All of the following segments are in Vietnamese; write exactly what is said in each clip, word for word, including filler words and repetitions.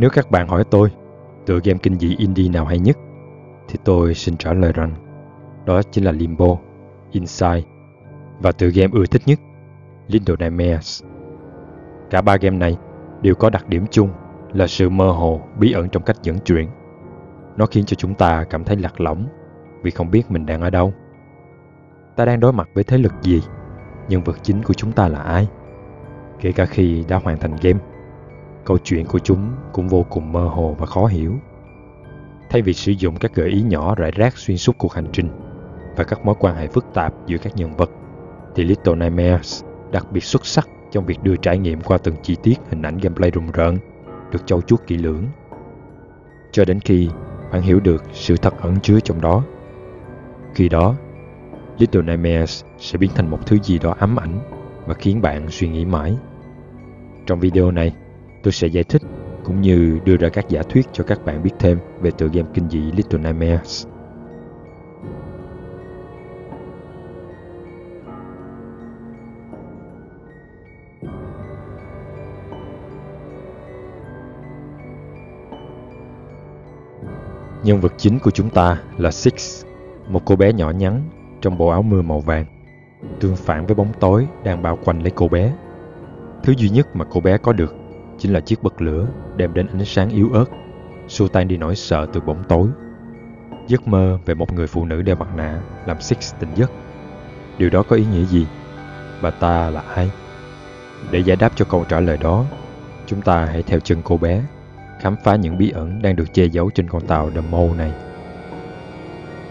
Nếu các bạn hỏi tôi tựa game kinh dị indie nào hay nhất, thì tôi xin trả lời rằng đó chính là Limbo, Inside và tựa game ưa thích nhất, Little Nightmares. Cả ba game này đều có đặc điểm chung là sự mơ hồ, bí ẩn trong cách dẫn chuyển. Nó khiến cho chúng ta cảm thấy lạc lõng vì không biết mình đang ở đâu. Ta đang đối mặt với thế lực gì? Nhân vật chính của chúng ta là ai? Kể cả khi đã hoàn thành game, câu chuyện của chúng cũng vô cùng mơ hồ và khó hiểu. Thay vì sử dụng các gợi ý nhỏ rải rác xuyên suốt cuộc hành trình và các mối quan hệ phức tạp giữa các nhân vật, thì Little Nightmares đặc biệt xuất sắc trong việc đưa trải nghiệm qua từng chi tiết hình ảnh gameplay rùng rợn, được trau chuốt kỹ lưỡng, cho đến khi bạn hiểu được sự thật ẩn chứa trong đó. Khi đó, Little Nightmares sẽ biến thành một thứ gì đó ám ảnh và khiến bạn suy nghĩ mãi. Trong video này, tôi sẽ giải thích cũng như đưa ra các giả thuyết cho các bạn biết thêm về tựa game kinh dị Little Nightmares. Nhân vật chính của chúng ta là Six, một cô bé nhỏ nhắn trong bộ áo mưa màu vàng, tương phản với bóng tối đang bao quanh lấy cô bé. Thứ duy nhất mà cô bé có được chính là chiếc bật lửa đem đến ánh sáng yếu ớt, xua tan đi nỗi sợ từ bóng tối. Giấc mơ về một người phụ nữ đeo mặt nạ làm Six tỉnh giấc. Điều đó có ý nghĩa gì? Và ta là ai? Để giải đáp cho câu trả lời đó, chúng ta hãy theo chân cô bé, khám phá những bí ẩn đang được che giấu trên con tàu The Maw này.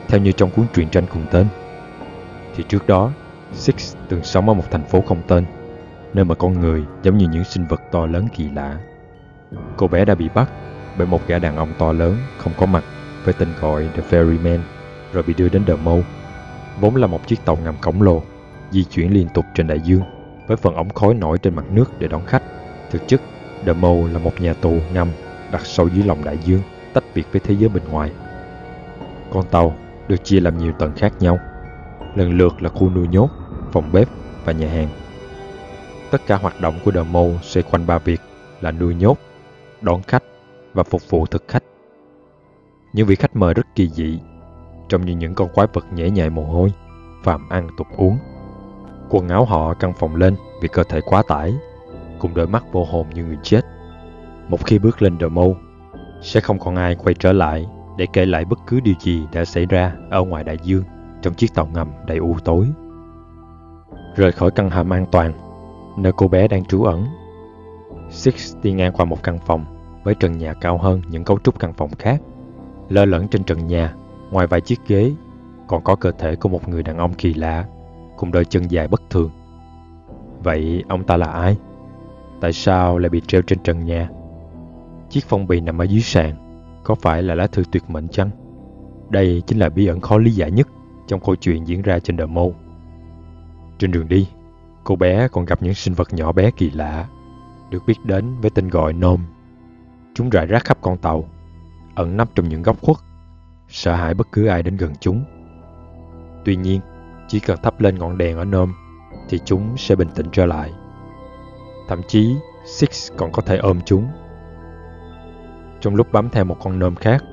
Theo như trong cuốn truyện tranh cùng tên, thì trước đó Six từng sống ở một thành phố không tên, nơi mà con người giống như những sinh vật to lớn kỳ lạ. Cô bé đã bị bắt bởi một gã đàn ông to lớn không có mặt với tên gọi The Ferryman, rồi bị đưa đến The Maw, vốn là một chiếc tàu ngầm khổng lồ di chuyển liên tục trên đại dương với phần ống khói nổi trên mặt nước để đón khách. Thực chất, The Maw là một nhà tù ngầm đặt sâu dưới lòng đại dương, tách biệt với thế giới bên ngoài. Con tàu được chia làm nhiều tầng khác nhau, lần lượt là khu nuôi nhốt, phòng bếp và nhà hàng. Tất cả hoạt động của The Maw xoay quanh ba việc là nuôi nhốt, đón khách và phục vụ thực khách. Những vị khách mời rất kỳ dị, trông như những con quái vật nhễ nhại mồ hôi, phàm ăn tục uống. Quần áo họ căng phồng lên vì cơ thể quá tải, cùng đôi mắt vô hồn như người chết. Một khi bước lên The Maw, sẽ không còn ai quay trở lại để kể lại bất cứ điều gì đã xảy ra ở ngoài đại dương trong chiếc tàu ngầm đầy u tối. Rời khỏi căn hầm an toàn, nơi cô bé đang trú ẩn, Six đi ngang qua một căn phòng với trần nhà cao hơn những cấu trúc căn phòng khác. Lơ lửng trên trần nhà, ngoài vài chiếc ghế, còn có cơ thể của một người đàn ông kỳ lạ, cùng đôi chân dài bất thường. Vậy ông ta là ai? Tại sao lại bị treo trên trần nhà? Chiếc phong bì nằm ở dưới sàn có phải là lá thư tuyệt mệnh chăng? Đây chính là bí ẩn khó lý giải nhất trong câu chuyện diễn ra trên The Maw. Trên đường đi, cô bé còn gặp những sinh vật nhỏ bé kỳ lạ, được biết đến với tên gọi Gnome. Chúng rải rác khắp con tàu, ẩn nấp trong những góc khuất, sợ hãi bất cứ ai đến gần chúng. Tuy nhiên, chỉ cần thắp lên ngọn đèn ở Gnome thì chúng sẽ bình tĩnh trở lại. Thậm chí, Six còn có thể ôm chúng. Trong lúc bám theo một con Gnome khác,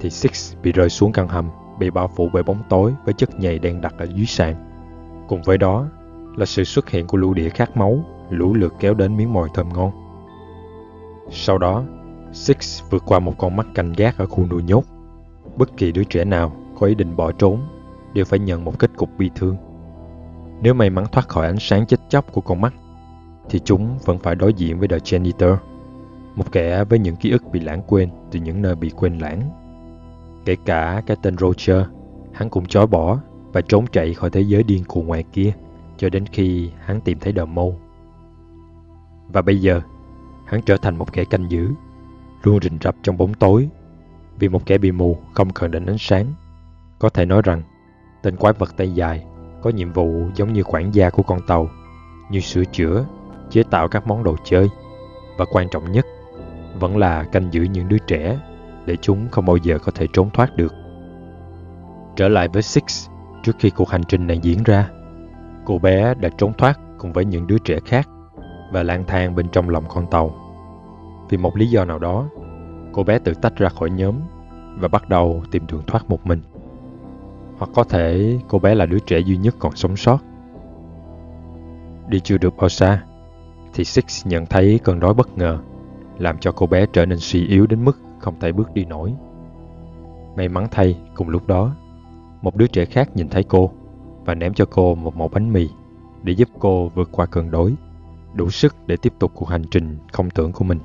thì Six bị rơi xuống căn hầm, bị bao phủ bởi bóng tối với chất nhầy đen đặc ở dưới sàn. Cùng với đó là sự xuất hiện của lũ đĩa khát máu lũ lượt kéo đến miếng mồi thơm ngon. Sau đó, Six vượt qua một con mắt canh gác ở khu nuôi nhốt. Bất kỳ đứa trẻ nào có ý định bỏ trốn đều phải nhận một kết cục bi thương. Nếu may mắn thoát khỏi ánh sáng chết chóc của con mắt, thì chúng vẫn phải đối diện với The Janitor, một kẻ với những ký ức bị lãng quên từ những nơi bị quên lãng. Kể cả cái tên Roger, hắn cũng chối bỏ và trốn chạy khỏi thế giới điên cuồng ngoài kia, cho đến khi hắn tìm thấy The Maw. Và bây giờ, hắn trở thành một kẻ canh giữ, luôn rình rập trong bóng tối, vì một kẻ bị mù không cần đến ánh sáng. Có thể nói rằng, tên quái vật tay dài có nhiệm vụ giống như quản gia của con tàu, như sửa chữa, chế tạo các món đồ chơi, và quan trọng nhất vẫn là canh giữ những đứa trẻ để chúng không bao giờ có thể trốn thoát được. Trở lại với Six, trước khi cuộc hành trình này diễn ra, cô bé đã trốn thoát cùng với những đứa trẻ khác và lang thang bên trong lòng con tàu. Vì một lý do nào đó, cô bé tự tách ra khỏi nhóm và bắt đầu tìm đường thoát một mình. Hoặc có thể cô bé là đứa trẻ duy nhất còn sống sót. Đi chưa được bao xa thì Six nhận thấy cơn đói bất ngờ làm cho cô bé trở nên suy yếu đến mức không thể bước đi nổi. May mắn thay, cùng lúc đó, một đứa trẻ khác nhìn thấy cô và ném cho cô một mẩu bánh mì để giúp cô vượt qua cơn đói, đủ sức để tiếp tục cuộc hành trình không tưởng của mình.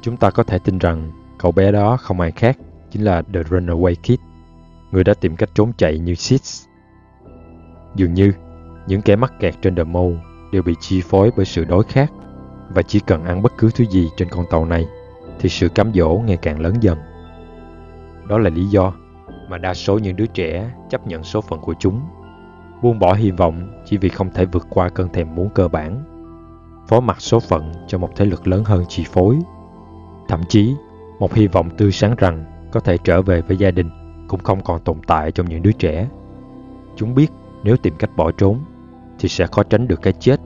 Chúng ta có thể tin rằng cậu bé đó không ai khác chính là The Runaway Kid, người đã tìm cách trốn chạy như Six. Dường như những kẻ mắc kẹt trên The Maw đều bị chi phối bởi sự đói khát, và chỉ cần ăn bất cứ thứ gì trên con tàu này thì sự cám dỗ ngày càng lớn dần. Đó là lý do mà đa số những đứa trẻ chấp nhận số phận của chúng, buông bỏ hy vọng chỉ vì không thể vượt qua cơn thèm muốn cơ bản, phó mặc số phận cho một thế lực lớn hơn chi phối. Thậm chí, một hy vọng tươi sáng rằng có thể trở về với gia đình cũng không còn tồn tại trong những đứa trẻ. Chúng biết nếu tìm cách bỏ trốn thì sẽ khó tránh được cái chết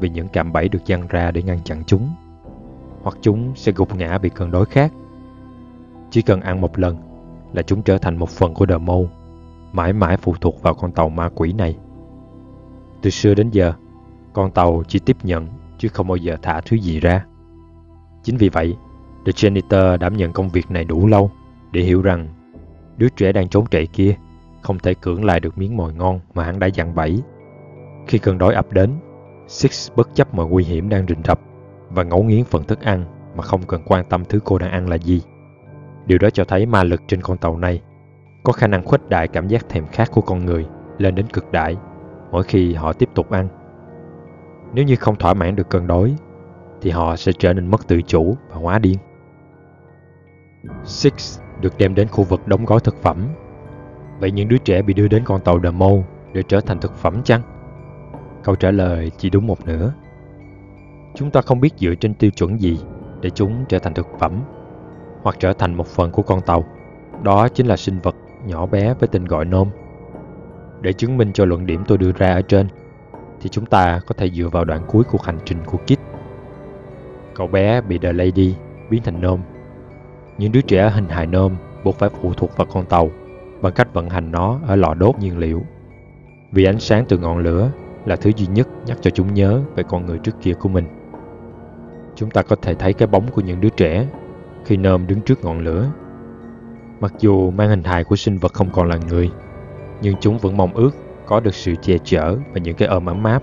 vì những cạm bẫy được giăng ra để ngăn chặn chúng, hoặc chúng sẽ gục ngã vì cơn đói khát. Chỉ cần ăn một lần là chúng trở thành một phần của The Maw, mãi mãi phụ thuộc vào con tàu ma quỷ này. Từ xưa đến giờ, con tàu chỉ tiếp nhận chứ không bao giờ thả thứ gì ra. Chính vì vậy, The Janitor đảm nhận công việc này đủ lâu để hiểu rằng đứa trẻ đang trốn chạy kia không thể cưỡng lại được miếng mồi ngon mà hắn đã dặn bẫy. Khi cơn đói ập đến, Six bất chấp mọi nguy hiểm đang rình rập và ngấu nghiến phần thức ăn mà không cần quan tâm thứ cô đang ăn là gì. Điều đó cho thấy ma lực trên con tàu này có khả năng khuếch đại cảm giác thèm khát của con người lên đến cực đại mỗi khi họ tiếp tục ăn. Nếu như không thỏa mãn được cơn đói thì họ sẽ trở nên mất tự chủ và hóa điên. Six được đem đến khu vực đóng gói thực phẩm. Vậy những đứa trẻ bị đưa đến con tàu The Maw để trở thành thực phẩm chăng? Câu trả lời chỉ đúng một nửa. Chúng ta không biết dựa trên tiêu chuẩn gì để chúng trở thành thực phẩm hoặc trở thành một phần của con tàu. Đó chính là sinh vật nhỏ bé với tên gọi Gnome. Để chứng minh cho luận điểm tôi đưa ra ở trên thì chúng ta có thể dựa vào đoạn cuối cuộc hành trình của Kid. Cậu bé bị The Lady biến thành Gnome. Những đứa trẻ hình hài Gnome buộc phải phụ thuộc vào con tàu bằng cách vận hành nó ở lò đốt nhiên liệu, vì ánh sáng từ ngọn lửa là thứ duy nhất nhắc cho chúng nhớ về con người trước kia của mình. Chúng ta có thể thấy cái bóng của những đứa trẻ khi Gnome đứng trước ngọn lửa. Mặc dù mang hình hài của sinh vật không còn là người, nhưng chúng vẫn mong ước có được sự che chở và những cái ôm ấm áp.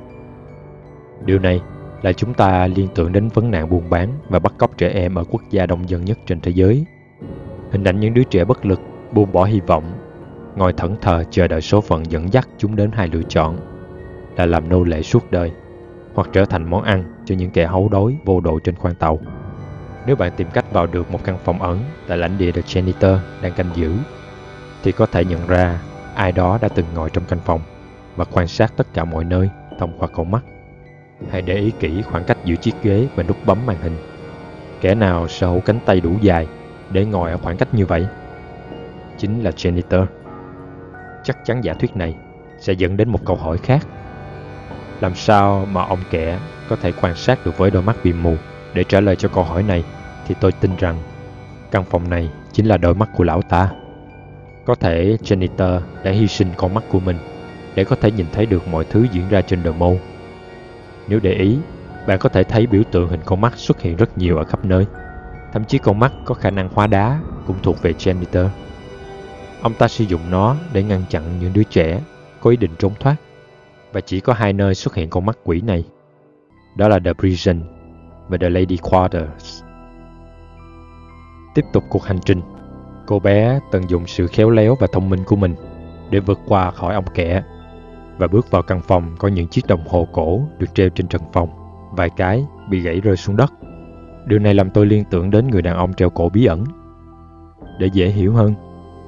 Điều này là chúng ta liên tưởng đến vấn nạn buôn bán và bắt cóc trẻ em ở quốc gia đông dân nhất trên thế giới. Hình ảnh những đứa trẻ bất lực, buông bỏ hy vọng, ngồi thẫn thờ chờ đợi số phận dẫn dắt chúng đến hai lựa chọn là làm nô lệ suốt đời hoặc trở thành món ăn cho những kẻ hấu đói vô độ trên khoang tàu. Nếu bạn tìm cách vào được một căn phòng ẩn tại lãnh địa The Janitor đang canh giữ, thì có thể nhận ra ai đó đã từng ngồi trong căn phòng và quan sát tất cả mọi nơi thông qua con mắt. Hãy để ý kỹ khoảng cách giữa chiếc ghế và nút bấm màn hình. Kẻ nào sở hữu cánh tay đủ dài để ngồi ở khoảng cách như vậy? Chính là Janitor. Chắc chắn giả thuyết này sẽ dẫn đến một câu hỏi khác. Làm sao mà ông kẻ có thể quan sát được với đôi mắt bị mù? Để trả lời cho câu hỏi này thì tôi tin rằng căn phòng này chính là đôi mắt của lão ta. Có thể Janitor đã hy sinh con mắt của mình để có thể nhìn thấy được mọi thứ diễn ra trên The Maw. Nếu để ý, bạn có thể thấy biểu tượng hình con mắt xuất hiện rất nhiều ở khắp nơi. Thậm chí con mắt có khả năng hóa đá cũng thuộc về Janitor. Ông ta sử dụng nó để ngăn chặn những đứa trẻ có ý định trốn thoát. Và chỉ có hai nơi xuất hiện con mắt quỷ này. Đó là The Prison và The Lady Quarters. Tiếp tục cuộc hành trình, cô bé tận dụng sự khéo léo và thông minh của mình để vượt qua khỏi ông kẻ và bước vào căn phòng có những chiếc đồng hồ cổ được treo trên trần phòng. Vài cái bị gãy rơi xuống đất. Điều này làm tôi liên tưởng đến người đàn ông treo cổ bí ẩn. Để dễ hiểu hơn,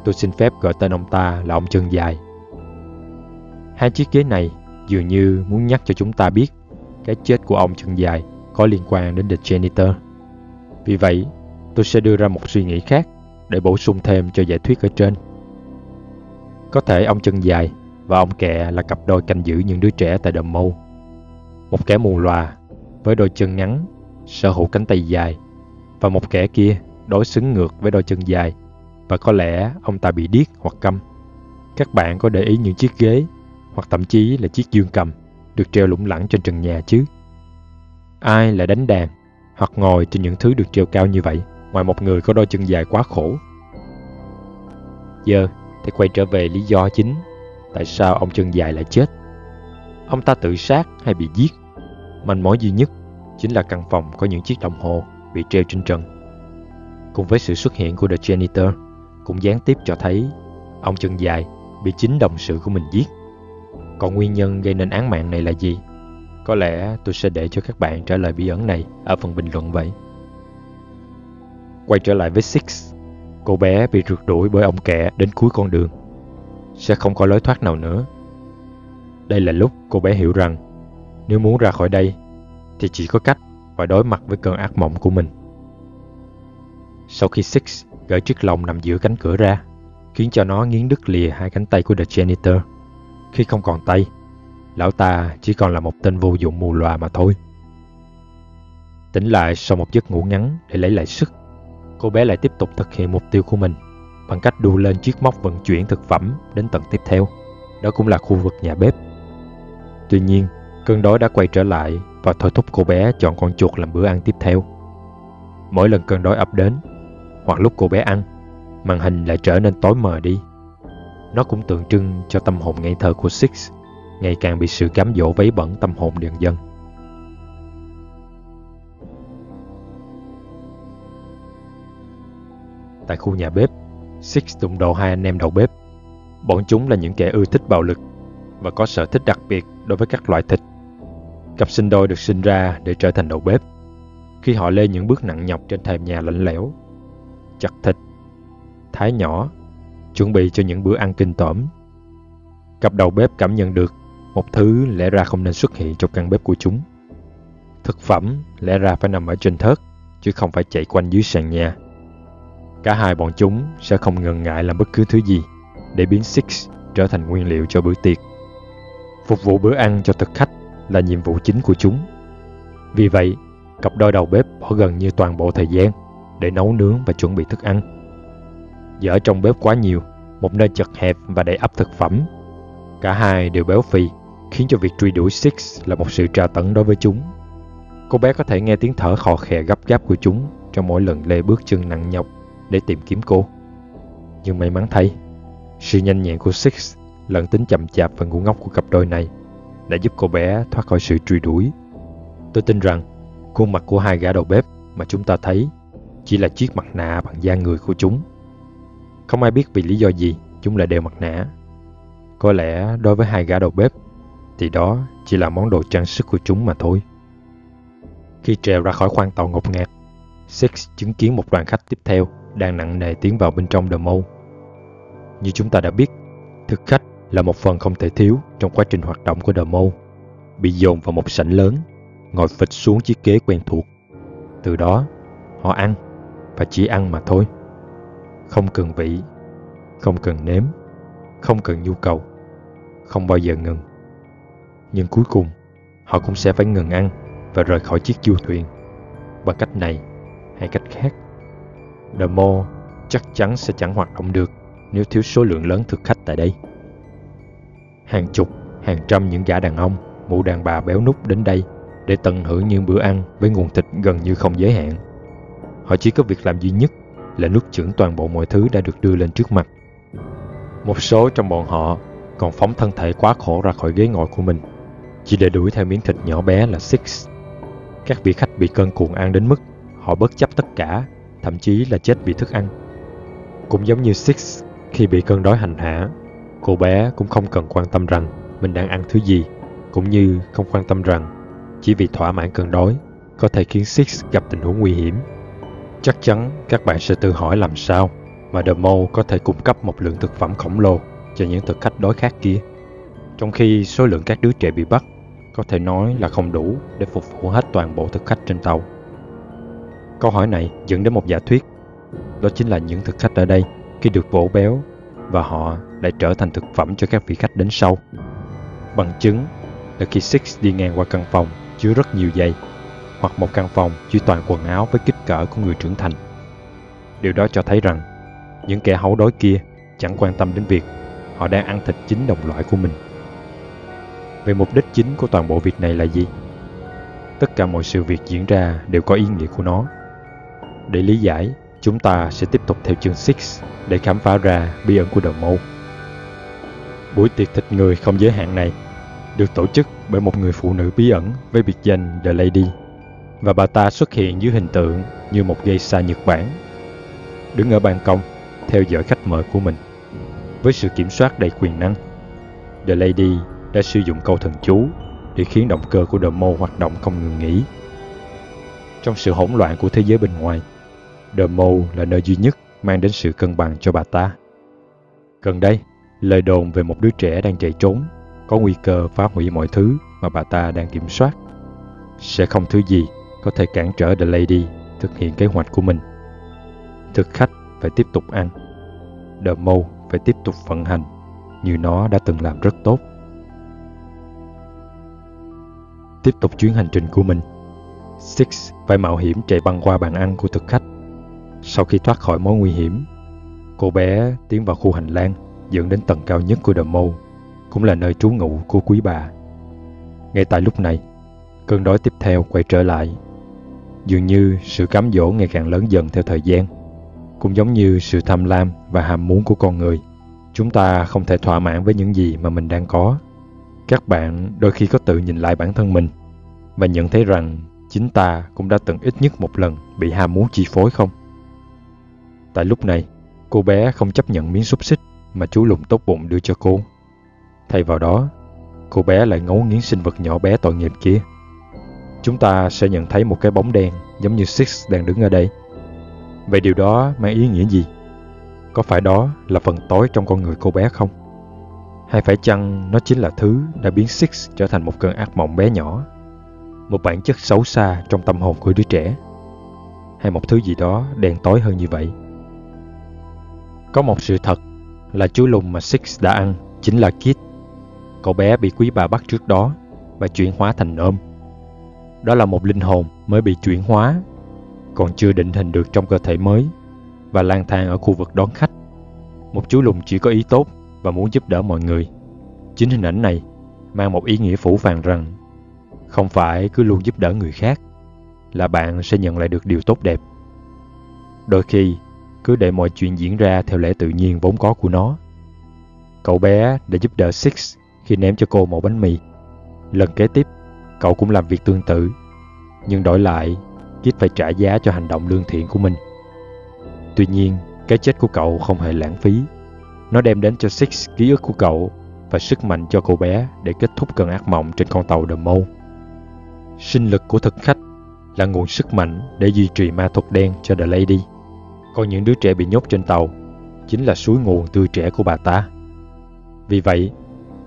tôi xin phép gọi tên ông ta là ông chân dài. Hai chiếc ghế này dường như muốn nhắc cho chúng ta biết cái chết của ông chân dài có liên quan đến The Janitor. Vì vậy, tôi sẽ đưa ra một suy nghĩ khác để bổ sung thêm cho giải thuyết ở trên. Có thể ông chân dài và ông kẹ là cặp đôi canh giữ những đứa trẻ tại The Maw. Một kẻ mù lòa với đôi chân ngắn, sở hữu cánh tay dài, và một kẻ kia đối xứng ngược với đôi chân dài và có lẽ ông ta bị điếc hoặc câm. Các bạn có để ý những chiếc ghế hoặc thậm chí là chiếc dương cầm được treo lủng lẳng trên trần nhà chứ? Ai lại đánh đàn hoặc ngồi trên những thứ được treo cao như vậy ngoài một người có đôi chân dài quá khổ? Giờ thì quay trở về lý do chính tại sao ông chân dài lại chết. Ông ta tự sát hay bị giết? Manh mối duy nhất chính là căn phòng có những chiếc đồng hồ bị treo trên trần. Cùng với sự xuất hiện của The Janitor cũng gián tiếp cho thấy ông chân dài bị chính đồng sự của mình giết. Còn nguyên nhân gây nên án mạng này là gì? Có lẽ tôi sẽ để cho các bạn trả lời bí ẩn này ở phần bình luận vậy. Quay trở lại với Six, cô bé bị rượt đuổi bởi ông kẻ đến cuối con đường. Sẽ không có lối thoát nào nữa. Đây là lúc cô bé hiểu rằng nếu muốn ra khỏi đây thì chỉ có cách phải đối mặt với cơn ác mộng của mình. Sau khi Six gỡ chiếc lồng nằm giữa cánh cửa ra, khiến cho nó nghiến đứt lìa hai cánh tay của The Janitor. Khi không còn tay, lão ta chỉ còn là một tên vô dụng mù lòa mà thôi. Tỉnh lại sau một giấc ngủ ngắn để lấy lại sức, cô bé lại tiếp tục thực hiện mục tiêu của mình bằng cách đu lên chiếc móc vận chuyển thực phẩm đến tầng tiếp theo. Đó cũng là khu vực nhà bếp. Tuy nhiên, cơn đói đã quay trở lại và thôi thúc cô bé chọn con chuột làm bữa ăn tiếp theo. Mỗi lần cơn đói ập đến, hoặc lúc cô bé ăn, màn hình lại trở nên tối mờ đi. Nó cũng tượng trưng cho tâm hồn ngây thơ của Six ngày càng bị sự cám dỗ vấy bẩn tâm hồn dần dần. Tại khu nhà bếp, Six đụng độ hai anh em đầu bếp. Bọn chúng là những kẻ ưa thích bạo lực và có sở thích đặc biệt đối với các loại thịt. Cặp sinh đôi được sinh ra để trở thành đầu bếp. Khi họ lê những bước nặng nhọc trên thềm nhà lạnh lẽo, chặt thịt, thái nhỏ, chuẩn bị cho những bữa ăn kinh tởm, cặp đầu bếp cảm nhận được một thứ lẽ ra không nên xuất hiện trong căn bếp của chúng. Thực phẩm lẽ ra phải nằm ở trên thớt chứ không phải chạy quanh dưới sàn nhà. Cả hai bọn chúng sẽ không ngần ngại làm bất cứ thứ gì để biến Six trở thành nguyên liệu cho bữa tiệc. Phục vụ bữa ăn cho thực khách là nhiệm vụ chính của chúng. Vì vậy, cặp đôi đầu bếp bỏ gần như toàn bộ thời gian để nấu nướng và chuẩn bị thức ăn. Dở trong bếp quá nhiều, một nơi chật hẹp và đầy ắp thực phẩm. Cả hai đều béo phì, khiến cho việc truy đuổi Six là một sự tra tấn đối với chúng. Cô bé có thể nghe tiếng thở khò khè gấp gáp của chúng trong mỗi lần lê bước chân nặng nhọc để tìm kiếm cô. Nhưng may mắn thay, sự nhanh nhẹn của Six lẫn tính chậm chạp và ngu ngốc của cặp đôi này đã giúp cô bé thoát khỏi sự truy đuổi. Tôi tin rằng khuôn mặt của hai gã đầu bếp mà chúng ta thấy chỉ là chiếc mặt nạ bằng da người của chúng. Không ai biết vì lý do gì chúng lại đeo mặt nạ. Có lẽ đối với hai gã đầu bếp thì đó chỉ là món đồ trang sức của chúng mà thôi. Khi trèo ra khỏi khoang tàu ngột ngạt, Six chứng kiến một đoàn khách tiếp theo đang nặng nề tiến vào bên trong The Maw. Như chúng ta đã biết, thực khách là một phần không thể thiếu trong quá trình hoạt động của The Maw. Bị dồn vào một sảnh lớn, ngồi phịch xuống chiếc ghế quen thuộc. Từ đó, họ ăn, và chỉ ăn mà thôi. Không cần vị, không cần nếm, không cần nhu cầu, không bao giờ ngừng. Nhưng cuối cùng, họ cũng sẽ phải ngừng ăn và rời khỏi chiếc du thuyền. Bằng cách này hay cách khác, The Maw chắc chắn sẽ chẳng hoạt động được nếu thiếu số lượng lớn thực khách tại đây. Hàng chục, hàng trăm những gã đàn ông, mụ đàn bà béo núc đến đây để tận hưởng những bữa ăn với nguồn thịt gần như không giới hạn. Họ chỉ có việc làm duy nhất là nuốt chửng toàn bộ mọi thứ đã được đưa lên trước mặt. Một số trong bọn họ còn phóng thân thể quá khổ ra khỏi ghế ngồi của mình, chỉ để đuổi theo miếng thịt nhỏ bé là Six. Các vị khách bị cơn cuồng ăn đến mức họ bất chấp tất cả, thậm chí là chết vì thức ăn. Cũng giống như Six khi bị cơn đói hành hạ, cô bé cũng không cần quan tâm rằng mình đang ăn thứ gì, cũng như không quan tâm rằng chỉ vì thỏa mãn cơn đói có thể khiến Six gặp tình huống nguy hiểm. Chắc chắn các bạn sẽ tự hỏi làm sao mà The Maw có thể cung cấp một lượng thực phẩm khổng lồ cho những thực khách đói khát kia, trong khi số lượng các đứa trẻ bị bắt có thể nói là không đủ để phục vụ hết toàn bộ thực khách trên tàu. Câu hỏi này dẫn đến một giả thuyết. Đó chính là những thực khách ở đây khi được vỗ béo, và họ lại trở thành thực phẩm cho các vị khách đến sau. Bằng chứng là khi Six đi ngang qua căn phòng chứa rất nhiều giày, hoặc một căn phòng chỉ toàn quần áo với kích cỡ của người trưởng thành. Điều đó cho thấy rằng những kẻ hấu đói kia chẳng quan tâm đến việc họ đang ăn thịt chính đồng loại của mình. Về mục đích chính của toàn bộ việc này là gì? Tất cả mọi sự việc diễn ra đều có ý nghĩa của nó. Để lý giải, chúng ta sẽ tiếp tục theo chương Six để khám phá ra bí ẩn của The Maw. Buổi tiệc thịt người không giới hạn này được tổ chức bởi một người phụ nữ bí ẩn với biệt danh The Lady, và bà ta xuất hiện dưới hình tượng như một geisha Nhật Bản, đứng ở ban công theo dõi khách mời của mình. Với sự kiểm soát đầy quyền năng, The Lady đã sử dụng câu thần chú để khiến động cơ của The Maw hoạt động không ngừng nghỉ. Trong sự hỗn loạn của thế giới bên ngoài, The Maw là nơi duy nhất mang đến sự cân bằng cho bà ta. Gần đây, lời đồn về một đứa trẻ đang chạy trốn có nguy cơ phá hủy mọi thứ mà bà ta đang kiểm soát. Sẽ không thứ gì có thể cản trở The Lady thực hiện kế hoạch của mình. Thực khách phải tiếp tục ăn, The Maw phải tiếp tục vận hành như nó đã từng làm rất tốt. Tiếp tục chuyến hành trình của mình, Six phải mạo hiểm chạy băng qua bàn ăn của thực khách. Sau khi thoát khỏi mối nguy hiểm, cô bé tiến vào khu hành lang dẫn đến tầng cao nhất của The Maw, cũng là nơi trú ngụ của quý bà. Ngay tại lúc này, cơn đói tiếp theo quay trở lại. Dường như sự cám dỗ ngày càng lớn dần theo thời gian. Cũng giống như sự tham lam và ham muốn của con người, chúng ta không thể thỏa mãn với những gì mà mình đang có. Các bạn đôi khi có tự nhìn lại bản thân mình và nhận thấy rằng chính ta cũng đã từng ít nhất một lần bị ham muốn chi phối không? Tại lúc này, cô bé không chấp nhận miếng xúc xích mà chú lùn tốt bụng đưa cho cô. Thay vào đó, cô bé lại ngấu nghiến sinh vật nhỏ bé tội nghiệp kia. Chúng ta sẽ nhận thấy một cái bóng đen giống như Six đang đứng ở đây. Vậy điều đó mang ý nghĩa gì? Có phải đó là phần tối trong con người cô bé không? Hay phải chăng nó chính là thứ đã biến Six trở thành một cơn ác mộng bé nhỏ, một bản chất xấu xa trong tâm hồn của đứa trẻ, hay một thứ gì đó đen tối hơn như vậy? Có một sự thật là chú lùn mà Six đã ăn chính là Kid, cậu bé bị quý bà bắt trước đó và chuyển hóa thành ôm. Đó là một linh hồn mới bị chuyển hóa, còn chưa định hình được trong cơ thể mới và lang thang ở khu vực đón khách. Một chú lùn chỉ có ý tốt và muốn giúp đỡ mọi người. Chính hình ảnh này mang một ý nghĩa phủ phàng rằng không phải cứ luôn giúp đỡ người khác là bạn sẽ nhận lại được điều tốt đẹp. Đôi khi cứ để mọi chuyện diễn ra theo lẽ tự nhiên vốn có của nó. Cậu bé đã giúp đỡ Six khi ném cho cô một bánh mì. Lần kế tiếp, cậu cũng làm việc tương tự, nhưng đổi lại Kid phải trả giá cho hành động lương thiện của mình. Tuy nhiên, cái chết của cậu không hề lãng phí. Nó đem đến cho Six ký ức của cậu và sức mạnh cho cô bé để kết thúc cơn ác mộng trên con tàu The Maw. Sinh lực của thực khách là nguồn sức mạnh để duy trì ma thuật đen cho The Lady. Còn những đứa trẻ bị nhốt trên tàu chính là suối nguồn tươi trẻ của bà ta. Vì vậy,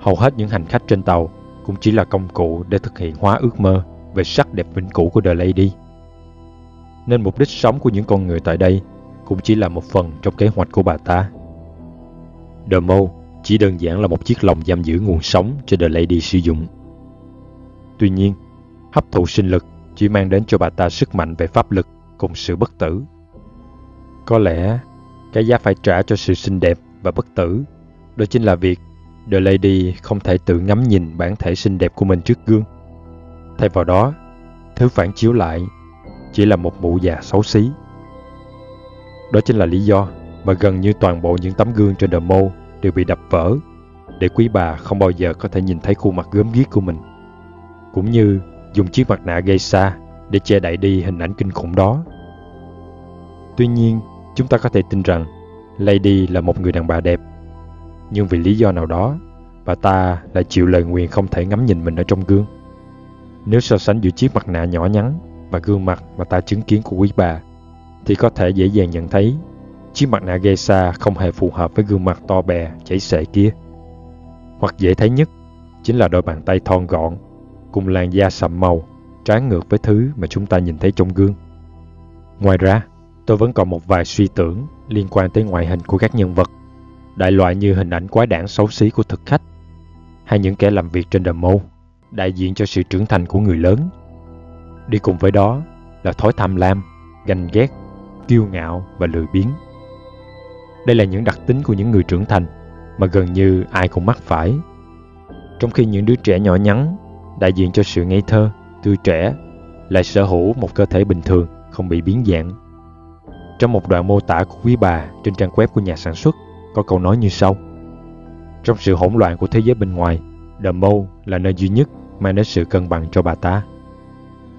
hầu hết những hành khách trên tàu cũng chỉ là công cụ để thực hiện hóa ước mơ về sắc đẹp vĩnh cửu của The Lady. Nên mục đích sống của những con người tại đây cũng chỉ là một phần trong kế hoạch của bà ta. The Maw chỉ đơn giản là một chiếc lồng giam giữ nguồn sống cho The Lady sử dụng. Tuy nhiên, hấp thụ sinh lực chỉ mang đến cho bà ta sức mạnh về pháp lực cùng sự bất tử. Có lẽ, cái giá phải trả cho sự xinh đẹp và bất tử đó chính là việc The Lady không thể tự ngắm nhìn bản thể xinh đẹp của mình trước gương. Thay vào đó, thứ phản chiếu lại chỉ là một mụ già xấu xí. Đó chính là lý do mà gần như toàn bộ những tấm gương trên The Maw đều bị đập vỡ, để quý bà không bao giờ có thể nhìn thấy khuôn mặt gớm ghiếc của mình, cũng như dùng chiếc mặt nạ geisha để che đậy đi hình ảnh kinh khủng đó. Tuy nhiên, chúng ta có thể tin rằng Lady là một người đàn bà đẹp, nhưng vì lý do nào đó, bà ta lại chịu lời nguyền không thể ngắm nhìn mình ở trong gương. Nếu so sánh giữa chiếc mặt nạ nhỏ nhắn và gương mặt mà ta chứng kiến của quý bà, thì có thể dễ dàng nhận thấy chiếc mặt nạ geisha không hề phù hợp với gương mặt to bè, chảy xệ kia. Hoặc dễ thấy nhất chính là đôi bàn tay thon gọn cùng làn da sậm màu, trái ngược với thứ mà chúng ta nhìn thấy trong gương. Ngoài ra, tôi vẫn còn một vài suy tưởng liên quan tới ngoại hình của các nhân vật, đại loại như hình ảnh quái đản xấu xí của thực khách, hay những kẻ làm việc trên The Maw, đại diện cho sự trưởng thành của người lớn. Đi cùng với đó là thói tham lam, ganh ghét, kiêu ngạo và lười biếng. Đây là những đặc tính của những người trưởng thành mà gần như ai cũng mắc phải. Trong khi những đứa trẻ nhỏ nhắn, đại diện cho sự ngây thơ, tươi trẻ, lại sở hữu một cơ thể bình thường, không bị biến dạng. Trong một đoạn mô tả của quý bà trên trang web của nhà sản xuất có câu nói như sau: trong sự hỗn loạn của thế giới bên ngoài, The Maw là nơi duy nhất mang đến sự cân bằng cho bà ta.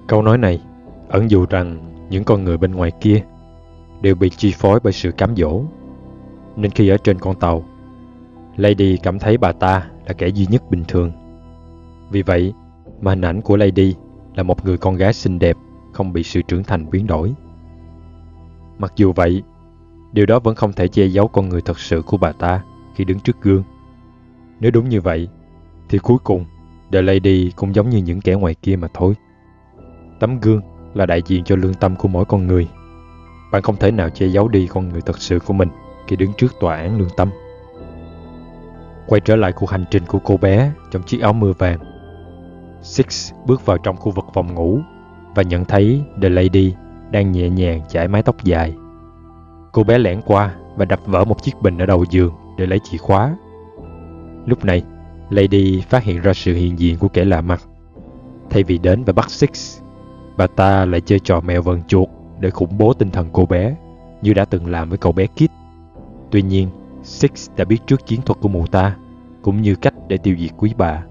Câu nói này ẩn dụ rằng những con người bên ngoài kia đều bị chi phối bởi sự cám dỗ, nên khi ở trên con tàu, Lady cảm thấy bà ta là kẻ duy nhất bình thường. Vì vậy mà hình ảnh của Lady là một người con gái xinh đẹp, không bị sự trưởng thành biến đổi. Mặc dù vậy, điều đó vẫn không thể che giấu con người thật sự của bà ta khi đứng trước gương. Nếu đúng như vậy, thì cuối cùng The Lady cũng giống như những kẻ ngoài kia mà thôi. Tấm gương là đại diện cho lương tâm của mỗi con người. Bạn không thể nào che giấu đi con người thật sự của mình khi đứng trước tòa án lương tâm. Quay trở lại cuộc hành trình của cô bé trong chiếc áo mưa vàng, Six bước vào trong khu vực phòng ngủ và nhận thấy The Lady đang nhẹ nhàng chải mái tóc dài. Cô bé lẻn qua và đập vỡ một chiếc bình ở đầu giường để lấy chìa khóa. Lúc này, Lady phát hiện ra sự hiện diện của kẻ lạ mặt. Thay vì đến và bắt Six, bà ta lại chơi trò mèo vờn chuột để khủng bố tinh thần cô bé, như đã từng làm với cậu bé Kid. Tuy nhiên, Six đã biết trước chiến thuật của mụ ta, cũng như cách để tiêu diệt quý bà.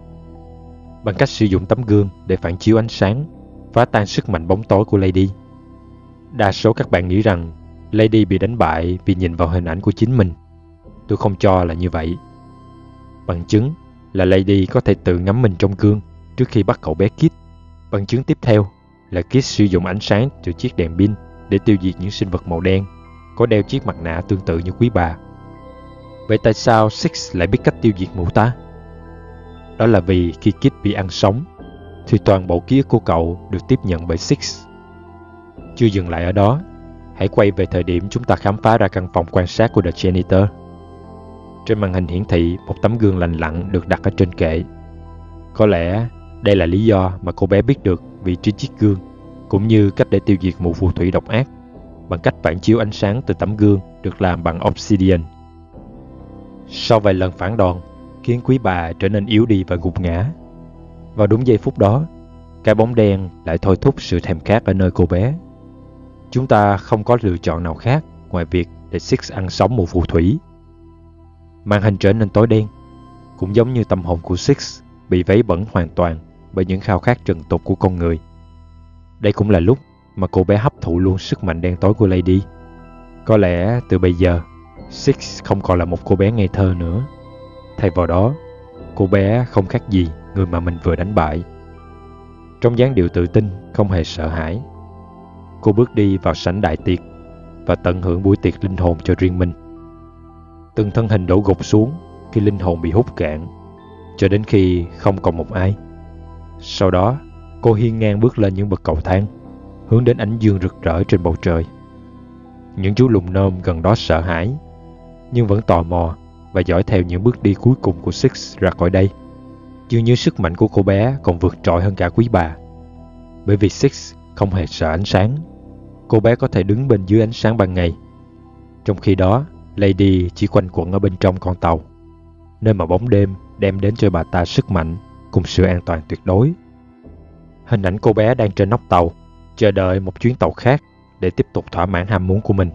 Bằng cách sử dụng tấm gương để phản chiếu ánh sáng, phá tan sức mạnh bóng tối của Lady. Đa số các bạn nghĩ rằng Lady bị đánh bại vì nhìn vào hình ảnh của chính mình. Tôi không cho là như vậy. Bằng chứng là Lady có thể tự ngắm mình trong gương trước khi bắt cậu bé Kid. Bằng chứng tiếp theo là Kid sử dụng ánh sáng từ chiếc đèn pin để tiêu diệt những sinh vật màu đen có đeo chiếc mặt nạ tương tự như quý bà. Vậy tại sao Six lại biết cách tiêu diệt mụ ta? Đó là vì khi Kid bị ăn sống thì toàn bộ ký ức của cậu được tiếp nhận bởi Six. Chưa dừng lại ở đó, hãy quay về thời điểm chúng ta khám phá ra căn phòng quan sát của The Janitor. Trên màn hình hiển thị một tấm gương lành lặn được đặt ở trên kệ. Có lẽ đây là lý do mà cô bé biết được vị trí chiếc gương, cũng như cách để tiêu diệt mụ phù thủy độc ác, bằng cách phản chiếu ánh sáng từ tấm gương được làm bằng Obsidian. Sau vài lần phản đòn, khiến quý bà trở nên yếu đi và gục ngã. Vào đúng giây phút đó, cái bóng đen lại thôi thúc sự thèm khát ở nơi cô bé. Chúng ta không có lựa chọn nào khác ngoài việc để Six ăn sống mụ phù thủy. Màn hình trở nên tối đen, cũng giống như tâm hồn của Six bị vấy bẩn hoàn toàn bởi những khao khát trần tục của con người. Đây cũng là lúc mà cô bé hấp thụ luôn sức mạnh đen tối của Lady. Có lẽ từ bây giờ, Six không còn là một cô bé ngây thơ nữa. Thay vào đó, cô bé không khác gì người mà mình vừa đánh bại. Trong dáng điệu tự tin, không hề sợ hãi, cô bước đi vào sảnh đại tiệc và tận hưởng buổi tiệc linh hồn cho riêng mình. Từng thân hình đổ gục xuống khi linh hồn bị hút cạn, cho đến khi không còn một ai. Sau đó, cô hiên ngang bước lên những bậc cầu thang, hướng đến ánh dương rực rỡ trên bầu trời. Những chú lùn nôm gần đó sợ hãi, nhưng vẫn tò mò và dõi theo những bước đi cuối cùng của Six ra khỏi đây. Dường như sức mạnh của cô bé còn vượt trội hơn cả quý bà, bởi vì Six không hề sợ ánh sáng. Cô bé có thể đứng bên dưới ánh sáng ban ngày, trong khi đó Lady chỉ quanh quẩn ở bên trong con tàu, nơi mà bóng đêm đem đến cho bà ta sức mạnh cùng sự an toàn tuyệt đối. Hình ảnh cô bé đang trên nóc tàu, chờ đợi một chuyến tàu khác để tiếp tục thỏa mãn ham muốn của mình.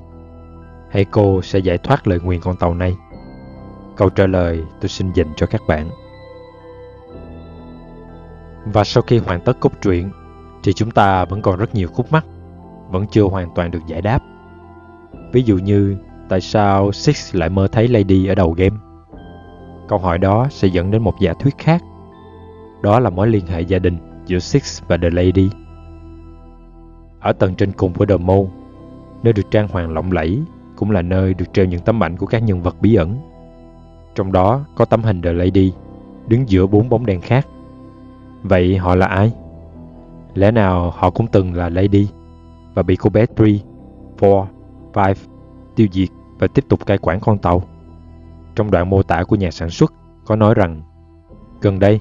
Hay cô sẽ giải thoát lời nguyền con tàu này? Câu trả lời tôi xin dành cho các bạn. Và sau khi hoàn tất cốt truyện thì chúng ta vẫn còn rất nhiều khúc mắc vẫn chưa hoàn toàn được giải đáp. Ví dụ như tại sao Six lại mơ thấy Lady ở đầu game? Câu hỏi đó sẽ dẫn đến một giả thuyết khác, đó là mối liên hệ gia đình giữa Six và The Lady. Ở tầng trên cùng của The Maw, nơi được trang hoàng lộng lẫy, cũng là nơi được treo những tấm ảnh của các nhân vật bí ẩn. Trong đó có tấm hình The Lady đứng giữa bốn bóng đen khác. Vậy họ là ai? Lẽ nào họ cũng từng là Lady và bị cô bé ba, bốn Survive, tiêu diệt và tiếp tục cai quản con tàu. Trong đoạn mô tả của nhà sản xuất có nói rằng gần đây,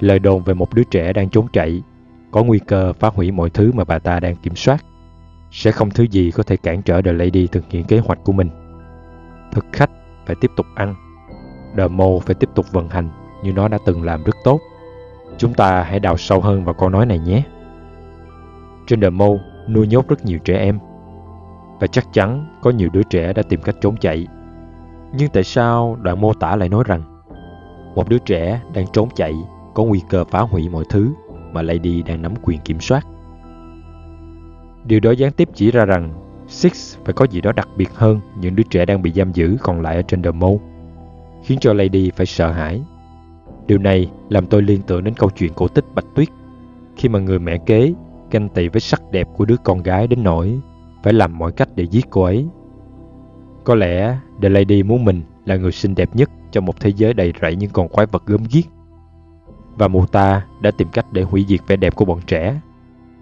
lời đồn về một đứa trẻ đang trốn chạy có nguy cơ phá hủy mọi thứ mà bà ta đang kiểm soát. Sẽ không thứ gì có thể cản trở The Lady thực hiện kế hoạch của mình. Thực khách phải tiếp tục ăn. The Maw phải tiếp tục vận hành như nó đã từng làm rất tốt. Chúng ta hãy đào sâu hơn vào câu nói này nhé. Trên The Maw nuôi nhốt rất nhiều trẻ em. Và chắc chắn có nhiều đứa trẻ đã tìm cách trốn chạy. Nhưng tại sao đoạn mô tả lại nói rằng một đứa trẻ đang trốn chạy có nguy cơ phá hủy mọi thứ mà Lady đang nắm quyền kiểm soát? Điều đó gián tiếp chỉ ra rằng Six phải có gì đó đặc biệt hơn những đứa trẻ đang bị giam giữ còn lại ở trên The Maw, khiến cho Lady phải sợ hãi. Điều này làm tôi liên tưởng đến câu chuyện cổ tích Bạch Tuyết, khi mà người mẹ kế ganh tị với sắc đẹp của đứa con gái đến nỗi phải làm mọi cách để giết cô ấy. Có lẽ The Lady muốn mình là người xinh đẹp nhất cho một thế giới đầy rẫy những con quái vật gớm ghiếc. Và mụ ta đã tìm cách để hủy diệt vẻ đẹp của bọn trẻ,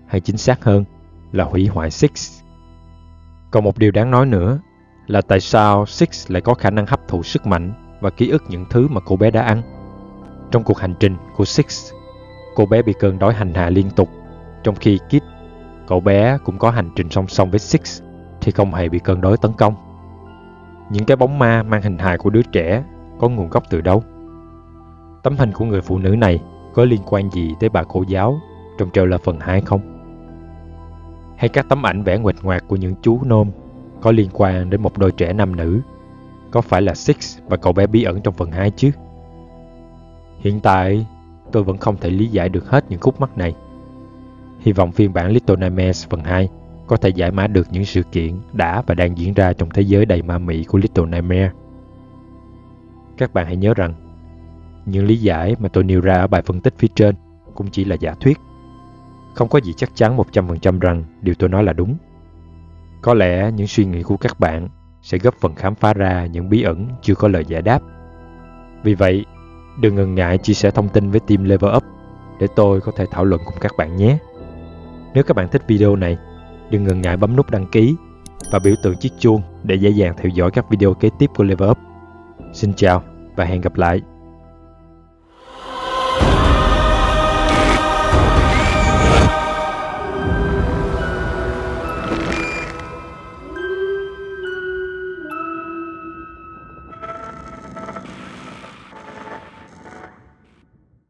hay chính xác hơn là hủy hoại Six. Còn một điều đáng nói nữa là tại sao Six lại có khả năng hấp thụ sức mạnh và ký ức những thứ mà cô bé đã ăn. Trong cuộc hành trình của Six, cô bé bị cơn đói hành hạ liên tục, trong khi Kid, cậu bé cũng có hành trình song song với Six, thì không hề bị cơn đói tấn công. Những cái bóng ma mang hình hài của đứa trẻ có nguồn gốc từ đâu? Tấm hình của người phụ nữ này có liên quan gì tới bà cô giáo trong trailer phần hai không? Hay các tấm ảnh vẽ nguệch ngoạc của những chú nôm có liên quan đến một đôi trẻ nam nữ? Có phải là Six và cậu bé bí ẩn trong phần hai chứ? Hiện tại, tôi vẫn không thể lý giải được hết những khúc mắc này. Hy vọng phiên bản Little Nightmares phần hai có thể giải mã được những sự kiện đã và đang diễn ra trong thế giới đầy ma mị của Little Nightmares. Các bạn hãy nhớ rằng, những lý giải mà tôi nêu ra ở bài phân tích phía trên cũng chỉ là giả thuyết. Không có gì chắc chắn một trăm phần trăm rằng điều tôi nói là đúng. Có lẽ những suy nghĩ của các bạn sẽ góp phần khám phá ra những bí ẩn chưa có lời giải đáp. Vì vậy, đừng ngần ngại chia sẻ thông tin với team Level Up để tôi có thể thảo luận cùng các bạn nhé. Nếu các bạn thích video này, đừng ngần ngại bấm nút đăng ký và biểu tượng chiếc chuông để dễ dàng theo dõi các video kế tiếp của Level Up. Xin chào và hẹn gặp lại!